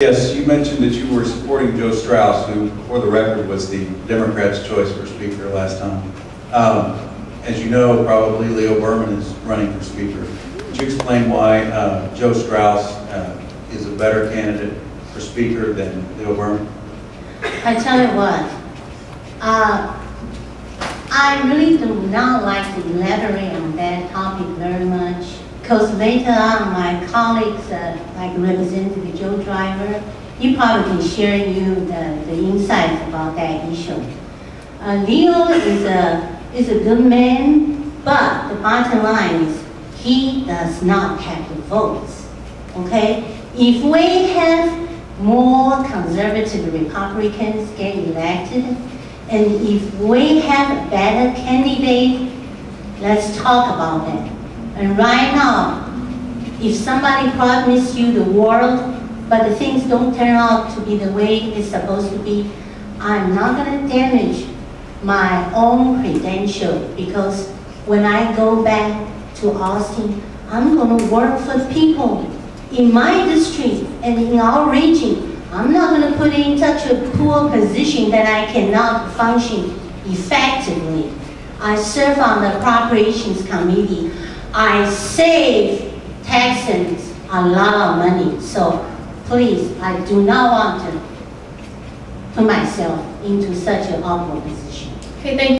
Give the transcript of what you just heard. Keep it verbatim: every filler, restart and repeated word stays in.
Yes, you mentioned that you were supporting Joe Strauss, who, for the record, was the Democrats' choice for Speaker last time. Um, as you know, probably Leo Berman is running for Speaker. Could you explain why uh, Joe Strauss uh, is a better candidate for Speaker than Leo Berman? I tell you what, uh, I really do not like to elaborate on that topic very much. Because later on, my colleagues, uh, like Representative Joe Driver, he probably can share you the, the insights about that issue. Uh, Leo is a, is a good man, but the bottom line is he does not have the votes, okay? If we have more conservative Republicans get elected, and if we have a better candidate, let's talk about that. And right now, if somebody promised you the world, but the things don't turn out to be the way it's supposed to be, I'm not gonna damage my own credential, because when I go back to Austin, I'm gonna work for people in my district and in our region. I'm not gonna put in such a poor position that I cannot function effectively. I serve on the Appropriations Committee. I save Texans a lot of money, so please, I do not want to put myself into such an awkward position. Okay, thank you.